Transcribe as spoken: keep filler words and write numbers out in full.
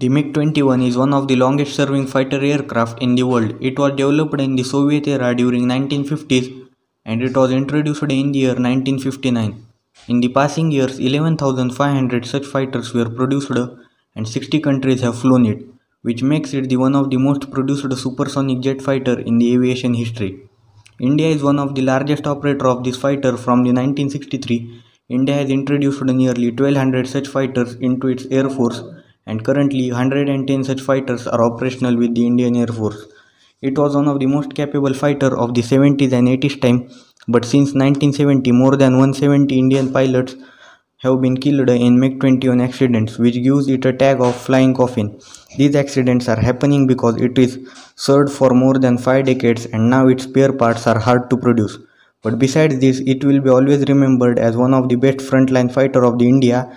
The MiG twenty-one is one of the longest serving fighter aircraft in the world. It was developed in the Soviet era during nineteen fifties and it was introduced in the year nineteen fifty-nine. In the passing years, eleven thousand five hundred such fighters were produced and sixty countries have flown it, which makes it the one of the most produced supersonic jet fighter in the aviation history. India is one of the largest operator of this fighter. From the nineteen sixty-three, India has introduced nearly twelve hundred such fighters into its air force, and currently one hundred ten such fighters are operational with the Indian Air Force. It was one of the most capable fighter of the seventies and eighties time, but since nineteen seventy more than one hundred seventy Indian pilots have been killed in MiG twenty-one accidents, which gives it a tag of Flying Coffin. These accidents are happening because it is served for more than five decades and now its spare parts are hard to produce. But besides this, it will be always remembered as one of the best frontline fighter of the India